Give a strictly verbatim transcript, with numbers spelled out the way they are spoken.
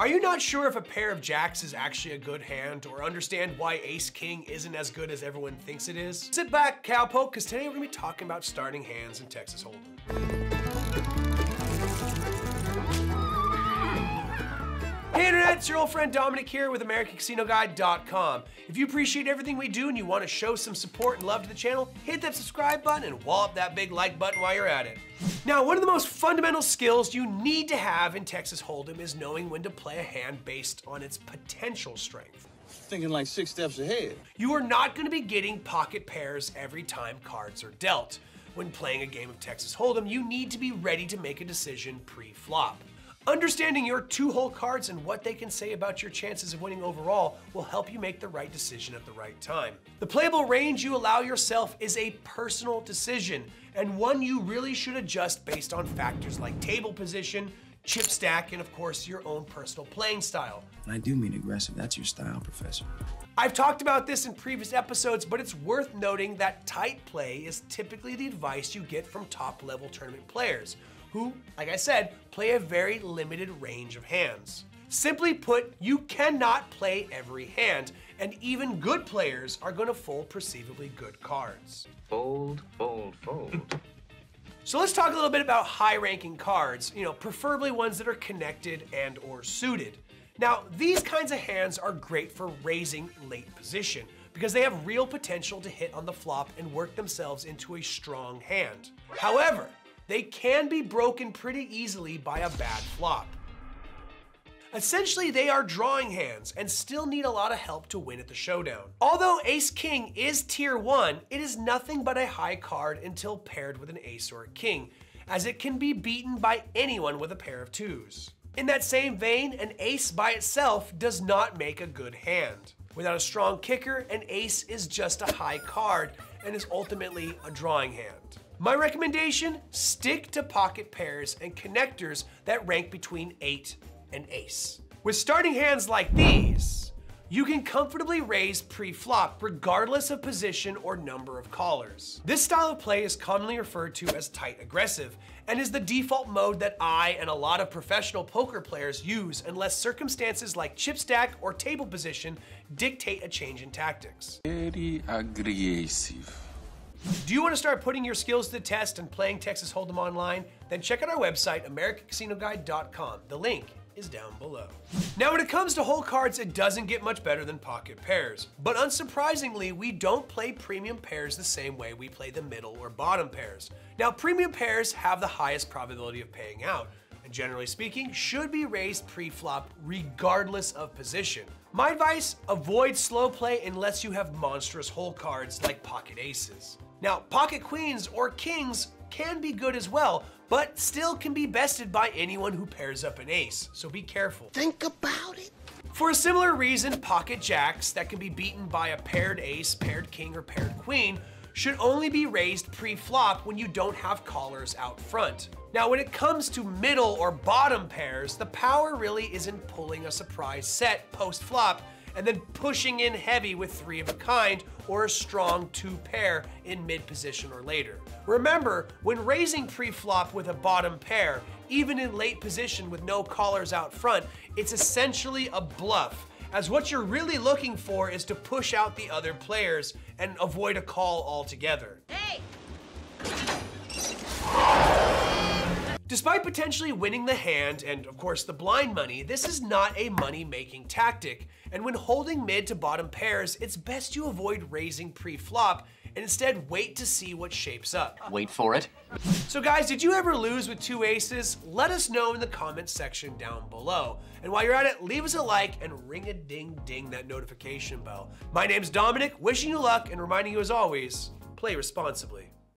Are you not sure if a pair of jacks is actually a good hand, or understand why ace-king isn't as good as everyone thinks it is? Sit back, cowpoke, because today we're going to be talking about starting hands in Texas Hold'em. Hey internet, it's your old friend Dominic here with American Casino Guide dot com. If you appreciate everything we do and you want to show some support and love to the channel, hit that subscribe button and wallop that big like button while you're at it. Now, one of the most fundamental skills you need to have in Texas Hold'em is knowing when to play a hand based on its potential strength. Thinking like six steps ahead. You are not going to be getting pocket pairs every time cards are dealt. When playing a game of Texas Hold'em, you need to be ready to make a decision pre-flop. Understanding your two-hole cards and what they can say about your chances of winning overall will help you make the right decision at the right time. The playable range you allow yourself is a personal decision, and one you really should adjust based on factors like table position, chip stack, and of course your own personal playing style. And I do mean aggressive, that's your style, Professor. I've talked about this in previous episodes, but it's worth noting that tight play is typically the advice you get from top-level tournament players, who, like I said, play a very limited range of hands. Simply put, you cannot play every hand, and even good players are going to fold perceivably good cards. Fold, fold, fold. So let's talk a little bit about high-ranking cards, you know, preferably ones that are connected and or suited. Now, these kinds of hands are great for raising late position, because they have real potential to hit on the flop and work themselves into a strong hand. However, they can be broken pretty easily by a bad flop. Essentially, they are drawing hands and still need a lot of help to win at the showdown. Although ace-king is tier one, it is nothing but a high card until paired with an ace or a king, as it can be beaten by anyone with a pair of twos. In that same vein, an ace by itself does not make a good hand. Without a strong kicker, an ace is just a high card and is ultimately a drawing hand. My recommendation, stick to pocket pairs and connectors that rank between eight and ace. With starting hands like these, you can comfortably raise pre-flop regardless of position or number of callers. This style of play is commonly referred to as tight aggressive and is the default mode that I and a lot of professional poker players use unless circumstances like chip stack or table position dictate a change in tactics. Very aggressive. Do you want to start putting your skills to the test and playing Texas Hold'em online? Then check out our website, American Casino Guide dot com. The link is down below. Now, when it comes to whole cards, it doesn't get much better than pocket pairs. But unsurprisingly, we don't play premium pairs the same way we play the middle or bottom pairs. Now, premium pairs have the highest probability of paying out, and generally speaking, should be raised pre-flop regardless of position. My advice, avoid slow play unless you have monstrous hole cards like pocket aces. Now, pocket queens or kings can be good as well, but still can be bested by anyone who pairs up an ace, so be careful. Think about it. For a similar reason, pocket jacks that can be beaten by a paired ace, paired king, or paired queen should only be raised pre-flop when you don't have callers out front. Now, when it comes to middle or bottom pairs, the power really is in pulling a surprise set post-flop and then pushing in heavy with three of a kind or a strong two pair in mid-position or later. Remember, when raising pre-flop with a bottom pair, even in late position with no callers out front, it's essentially a bluff, as what you're really looking for is to push out the other players and avoid a call altogether. Hey! Despite potentially winning the hand and, of course, the blind money, this is not a money-making tactic, and when holding mid to bottom pairs, it's best you avoid raising pre-flop and instead wait to see what shapes up. Wait for it. So guys, did you ever lose with two aces? Let us know in the comments section down below. And while you're at it, leave us a like and ring-a-ding-ding that notification bell. My name's Dominic, wishing you luck and reminding you as always, play responsibly.